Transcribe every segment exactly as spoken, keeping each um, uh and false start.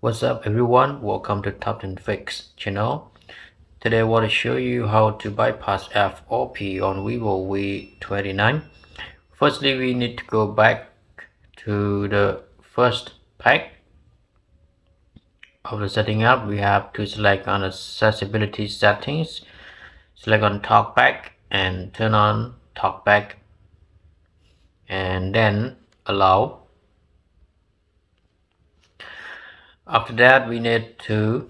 What's up everyone, welcome to TopTeenFix channel. Today I want to show you how to bypass F R P on Vivo V twenty-nine. Firstly, we need to go back to the first pack of the setting up. We have to select on accessibility settings, select on talkback and turn on talkback, and then allow. After that, we need to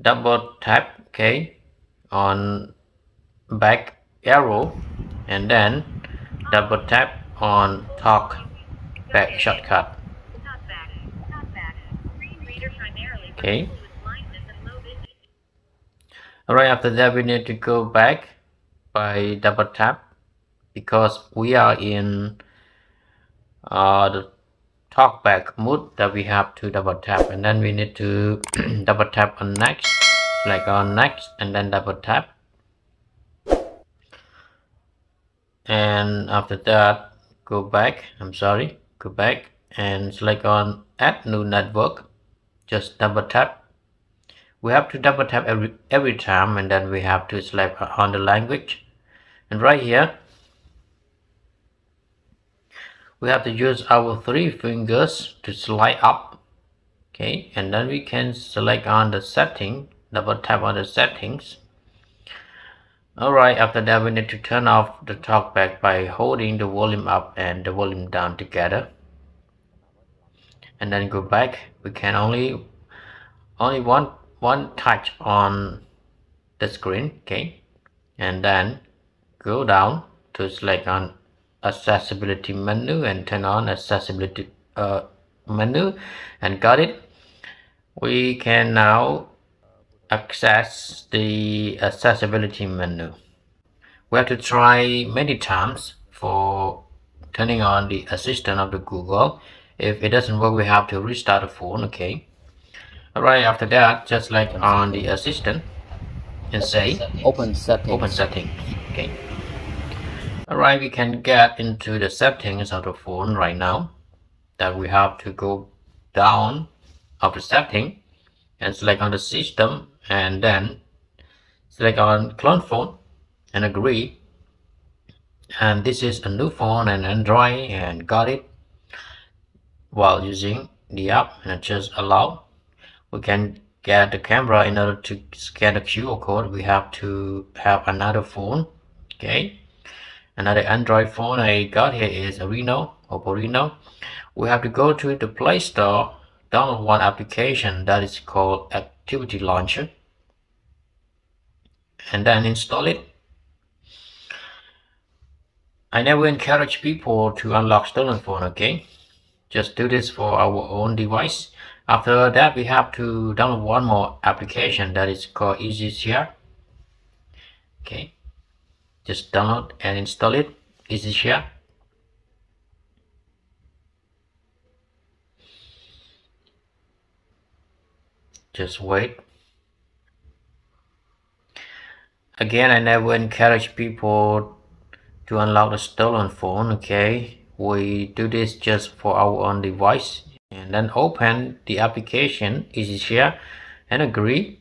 double tap okay on back arrow and then double tap on talk back shortcut. Okay. Alright, after that we need to go back by double tap because we are in uh, the talkback mode that we have to double tap, and then we need to double tap on next, like on next, and then double tap. And after that, go back. I'm sorry, go back and select on add new network. Just double tap. We have to double tap every every time, and then we have to select on the language. And right here, we have to use our three fingers to slide up, okay, and then we can select on the setting, double tap on the settings. Alright, after that we need to turn off the talkback by holding the volume up and the volume down together, and then go back. We can only only one one touch on the screen, okay, and then go down to select on accessibility menu and turn on accessibility uh, menu, and got it. We can now access the accessibility menu. We have to try many times for turning on the assistant of the Google. If it doesn't work, we have to restart the phone. Okay. Alright, after that, just like on the assistant and say open settings. Open settings. Okay. Alright, we can get into the settings of the phone right now. That we have to go down of the setting and select on the system and then select on clone phone and agree. And this is a new phone and Android, and got it while using the app, and just allow. We can get the camera. In order to scan the Q R code, we have to have another phone. Okay. Another Android phone I got here is a Reno, Oppo Reno. We have to go to the Play Store, download one application that is called Activity Launcher, and then install it. I never encourage people to unlock stolen phone, okay? Just do this for our own device. After that, we have to download one more application that is called EasyShare. Okay. Just download and install it, EasyShare. Just wait. Again, I never encourage people to unlock the stolen phone, okay? We do this just for our own device. And then open the application, EasyShare, and agree.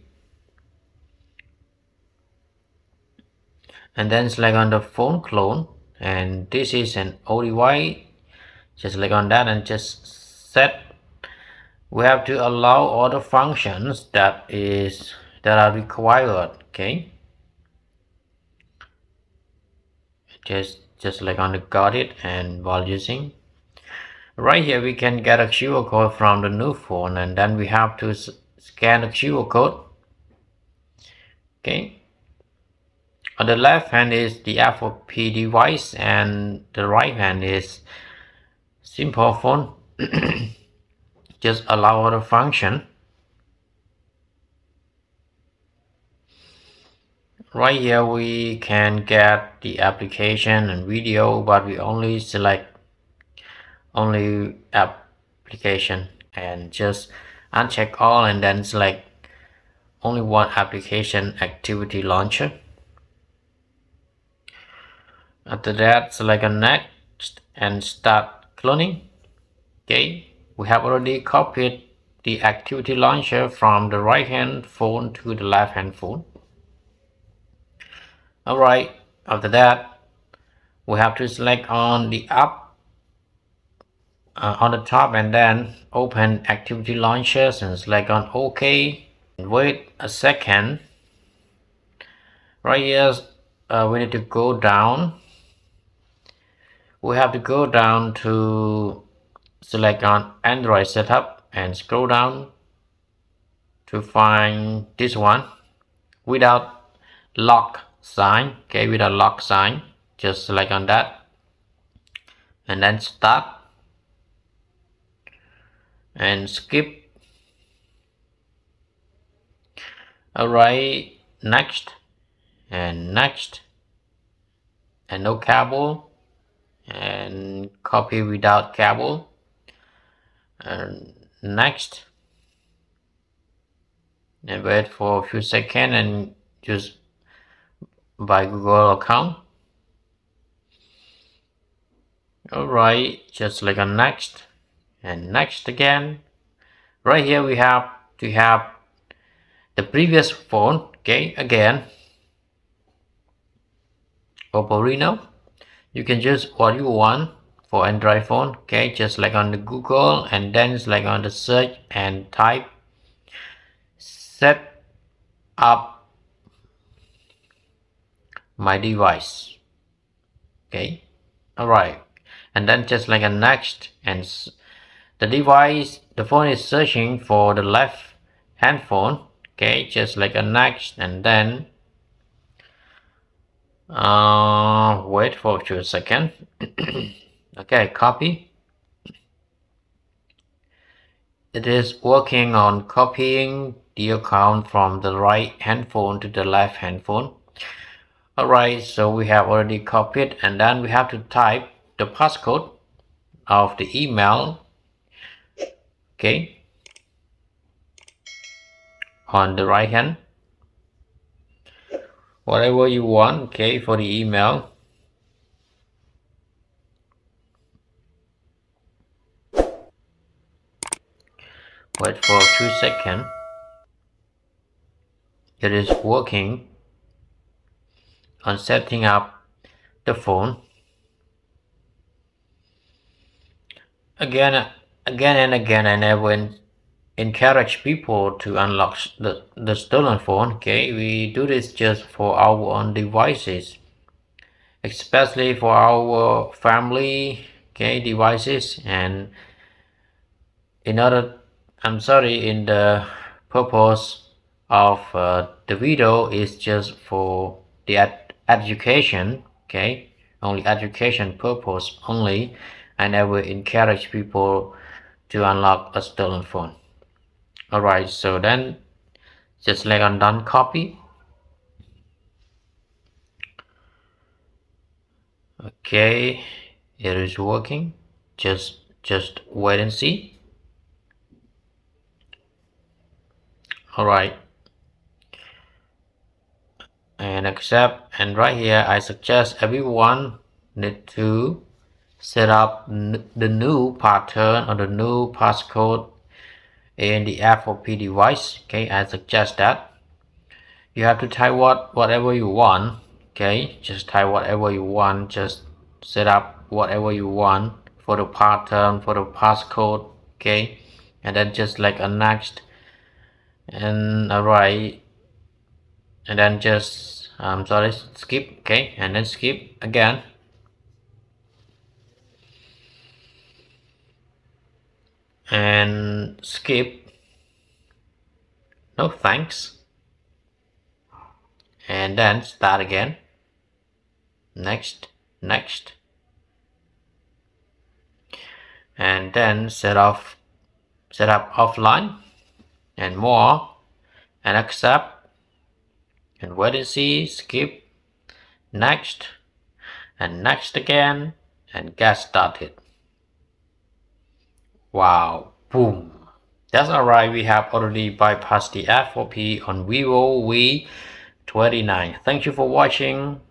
And then select on the phone clone, and this is an old device. Just click on that and just set. We have to allow all the functions that is that are required, okay? Just just click on the got it, and while using. Right here we can get a Q R code from the new phone, and then we have to scan the Q R code. Okay. On the left hand is the F R P device, and the right hand is simple phone. Just allow the function. Right here we can get the application and video, but we only select only application, and just uncheck all and then select only one application, Activity Launcher. After that, select on next and start cloning. Okay, we have already copied the Activity Launcher from the right hand phone to the left hand phone. All right, after that we have to select on the app uh, on the top and then open Activity Launchers and select on OK and wait a second. Right here uh, we need to go down. We have to go down to select on Android setup and scroll down to find this one without lock sign. Okay, with a lock sign, just select on that and then start and skip. All right, next and next and no cable and copy without cable and next and wait for a few seconds and just by Google account. All right, just click on next and next again. Right here we have to have the previous phone. Okay, again Oppo Reno. You can choose what you want for Android phone. Okay, just click on the Google and then click on the search and type set up my device. Okay, all right, and then just like a next and the device the phone is searching for the left hand phone. Okay, just like a next and then uh wait for a few seconds. Okay, copy. It is working on copying the account from the right hand phone to the left hand phone. Alright, so we have already copied and then we have to type the passcode of the email. Okay, on the right hand, whatever you want. Okay, for the email. Wait for two seconds. It is working on setting up the phone again again and again, and I will encourage people to unlock the, the stolen phone. Okay, we do this just for our own devices, especially for our family okay devices, and in order I'm sorry in the purpose of uh, the video is just for the ad education. Okay, only education purpose only, and I will encourage people to unlock a stolen phone. All right, so then just click on done, copy. Okay, it is working. Just just wait and see. All right, and accept. And right here I suggest everyone need to set up the new pattern or the new passcode in the F R P device. Okay, I suggest that you have to type what whatever you want. Okay, just type whatever you want, just set up whatever you want for the pattern, for the passcode. Okay, and then just like a next and alright, and then just I'm sorry skip. Okay, and then skip again. And skip, no thanks, and then start again. Next, next, and then set off set up offline and more, and accept and wait and see, skip, next and next again, and get started. Wow, boom. That's all right, we have already bypassed the F R P on Vivo V twenty-nine. Thank you for watching.